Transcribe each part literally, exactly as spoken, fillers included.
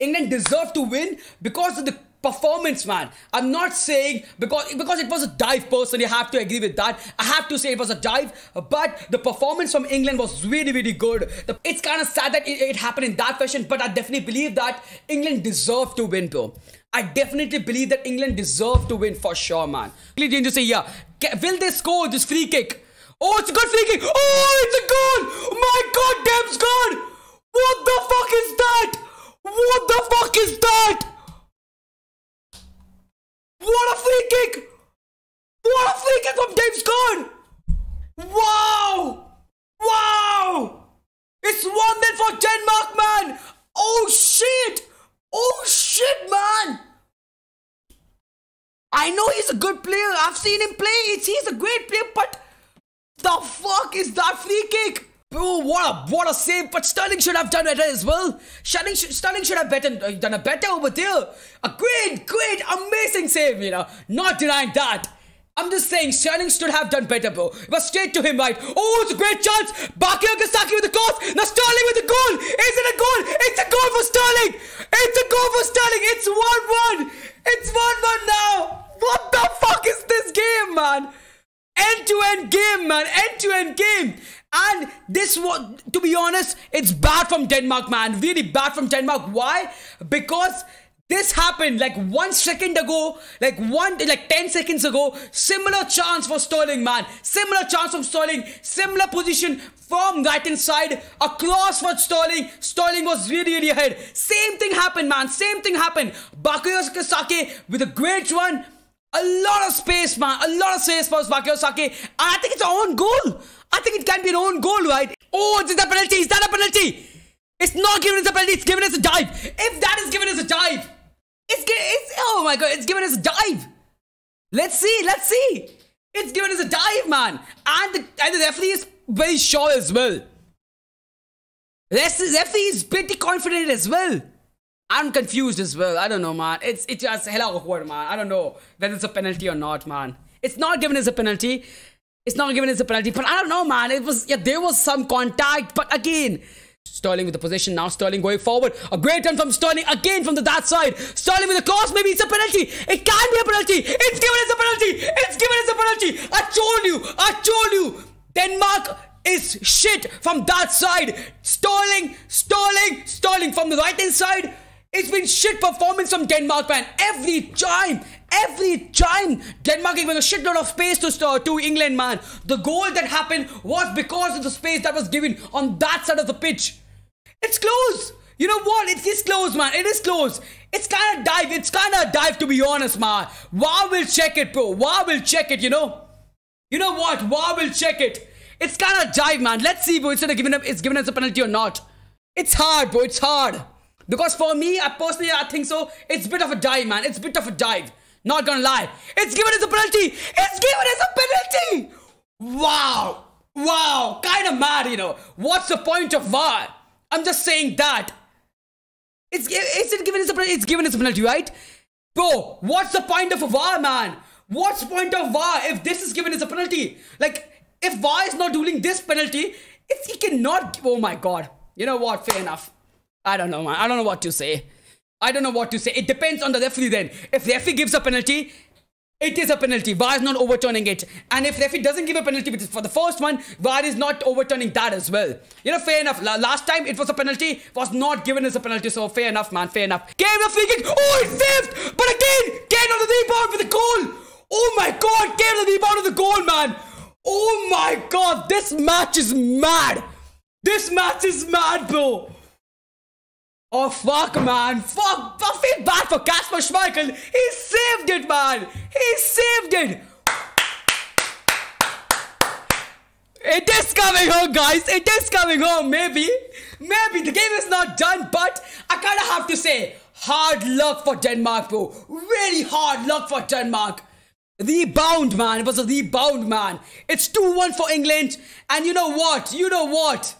England deserved to win because of the performance, man. I'm not saying because because it was a dive person, you have to agree with that. I have to say it was a dive, but the performance from England was really, really good. The, it's kind of sad that it, it happened in that fashion, but I definitely believe that England deserved to win, bro. I definitely believe that England deserved to win for sure, man. Really to say, yeah. Will they score this free kick? Oh, it's a good free kick. Oh, it's a goal. My God, damn score. What the fuck is that? What the fuck is that? What a free kick! What a free kick from James Gunn! Wow! Wow! It's one nil for Denmark, man! Oh shit! Oh shit, man! I know he's a good player. I've seen him play. It's, he's a great player, but the fuck is that free kick? Bro, what a, what a save. But Sterling should have done it as well. Sterling, Sterling should have better, done a better over there. A great, great, amazing save, you know. Not denying that. I'm just saying, Sterling should have done better, bro. It was straight to him, right? Oh, it's a great chance. Bakayagasaki with the cross. Now Sterling with the goal. Is it a goal? It's a goal for Sterling. It's a goal for Sterling. It's one one. It's one one now. What the fuck is this game, man? End-to-end game, man. End-to-end game. And this was, to be honest, it's bad from Denmark, man. Really bad from Denmark. Why? Because this happened like one second ago, like one, like ten seconds ago. Similar chance for Sterling, man. Similar chance from Sterling. Similar position from right hand side. A cross for Sterling. Sterling was really, really ahead. Same thing happened, man. Same thing happened. Bakayagasaki with a great one. A lot of space, man. A lot of space for Bukayo Saka. And I think it's our own goal. I think it can be an own goal, right? Oh, is that a penalty? Is that a penalty? It's not given as a penalty. It's given as a dive. If that is given as a dive, it's, it's oh my God, it's given as a dive. Let's see. Let's see. It's given as a dive, man. And the, and the referee is very sure as well. The referee is pretty confident as well. I'm confused as well. I don't know, man. It's it's just hella awkward, man. I don't know whether it's a penalty or not, man. It's not given as a penalty. It's not given as a penalty. But I don't know, man. It was yeah, there was some contact, but again. Sterling with the possession. Now Sterling going forward. A great run from Sterling. Again from the that side. Sterling with the cross. Maybe it's a penalty. It can't be a penalty. It's given as a penalty. It's given as a penalty. I told you. I told you. Denmark is shit from that side. Sterling. Sterling. Sterling from the right hand side. It's been shit performance from Denmark, man. Every time, every time, Denmark gave a shitload of space to, uh, to England, man. The goal that happened was because of the space that was given on that side of the pitch. It's close. You know what? It is close, man. It is close. It's kind of dive. It's kind of dive, to be honest, man. V A R will check it, bro. V A R will check it, you know? You know what? V A R will check it. It's kind of dive, man. Let's see, bro. It's given up. It's given as a penalty or not. It's hard, bro. It's hard. Because for me, I personally, I think so. It's a bit of a dive, man. It's a bit of a dive. Not gonna lie. It's given as a penalty. It's given as a penalty. Wow. Wow. Kind of mad, you know. What's the point of V A R? I'm just saying that. It's, is it given as a penalty? It's given as a penalty, right? Bro, what's the point of a V A R, man? What's the point of V A R if this is given as a penalty? Like, if V A R is not ruling this penalty, it's, he cannot... Oh, my God. You know what? Fair enough. I don't know, man. I don't know what to say. I don't know what to say. It depends on the referee then. If the referee gives a penalty, it is a penalty. V A R is not overturning it. And if the referee doesn't give a penalty, which is for the first one, V A R is not overturning that as well. You know, fair enough. La last time it was a penalty, was not given as a penalty. So fair enough, man. Fair enough. Kane with a free kick. Oh, it's saved. But again, Kane on the rebound with the goal. Oh my God. Kane on the rebound with the goal, man. Oh my God. This match is mad. This match is mad, bro. Oh, fuck, man. Fuck. I feel bad for Kasper Schmeichel. He saved it, man. He saved it. It is coming home, guys. It is coming home, maybe. Maybe. The game is not done, but I kind of have to say, hard luck for Denmark, bro. Really hard luck for Denmark. Rebound, man. It was a rebound, man. It's two one for England. And you know what? You know what?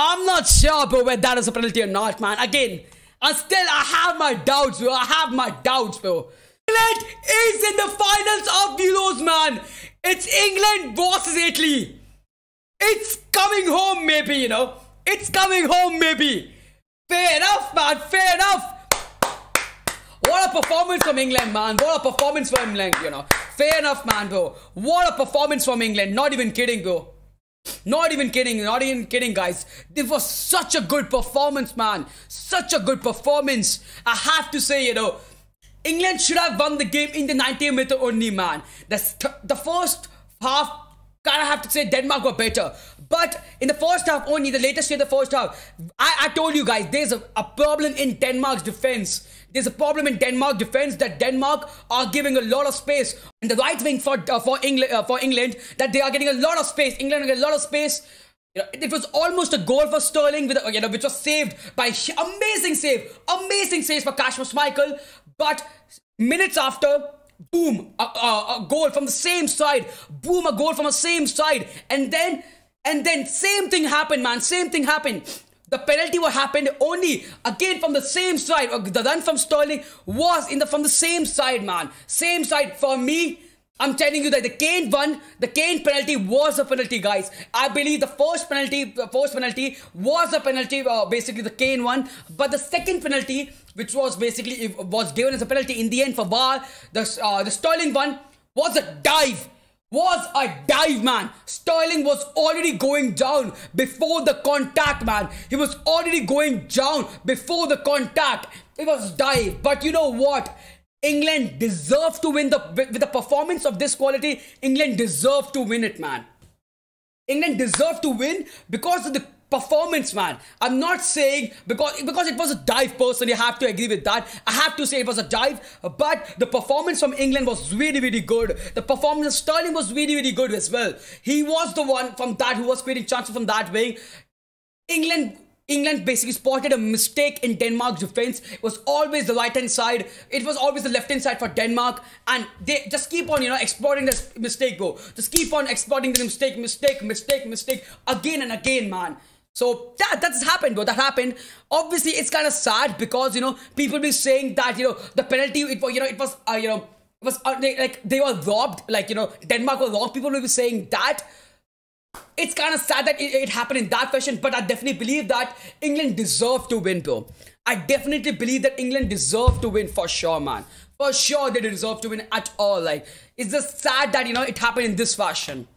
I'm not sure, bro, whether that is a penalty or not, man. Again, I still, I have my doubts, bro. I have my doubts, bro. England is in the finals of Euros, man. It's England versus Italy. It's coming home, maybe, you know. It's coming home, maybe. Fair enough, man. Fair enough. a performance from England, man. What a performance from England, you know. Fair enough, man, bro. What a performance from England. Not even kidding, bro. Not even kidding. Not even kidding, guys. This was such a good performance, man. Such a good performance. I have to say, you know, England should have won the game in the ninetieth minute only, man. The, the first half, I have to say Denmark were better, but in the first half only, the latest in the first half, I, I told you guys there's a, a problem in Denmark's defense. There's a problem in Denmark's defense that Denmark are giving a lot of space, and the right wing for uh, for England uh, for England that they are getting a lot of space. England are getting a lot of space. You know, it was almost a goal for Sterling, with you know, which was saved by amazing save, amazing saves for Kasper Schmeichel, but minutes after. Boom, a, a, a goal from the same side. Boom, a goal from the same side. And then, and then same thing happened, man. Same thing happened. The penalty what happened only again from the same side. The run from Sterling was in the from the same side, man. Same side for me. I'm telling you that the Kane one, the Kane penalty was a penalty, guys. I believe the first penalty, the first penalty was a penalty, uh, basically the Kane one. But the second penalty, which was basically it was given as a penalty in the end for V A R, the uh, the Sterling one was a dive, was a dive, man. Sterling was already going down before the contact, man. He was already going down before the contact. It was dive, but you know what? England deserved to win the with the performance of this quality. England deserved to win it, man. England deserved to win because of the performance, man. I'm not saying because because it was a dive. Person, you have to agree with that. I have to say it was a dive, but the performance from England was really really good. The performance of Sterling was really really good as well. He was the one from that who was creating chances from that wing. England. England basically spotted a mistake in Denmark's defense. It was always the right-hand side. It was always the left-hand side for Denmark. And they just keep on, you know, exploiting this mistake, bro. Just keep on exploiting the mistake, mistake, mistake, mistake, again and again, man. So that that's happened, bro. That happened. Obviously, it's kind of sad because, you know, people be saying that, you know, the penalty, it, you know, it was, uh, you know, it was uh, they, like they were robbed. Like, you know, Denmark were robbed. People will be saying that. It's kind of sad that it, it happened in that fashion, but I definitely believe that England deserved to win, bro. I definitely believe that England deserved to win for sure, man. For sure, they deserve to win at all. Like, it's just sad that, you know, it happened in this fashion.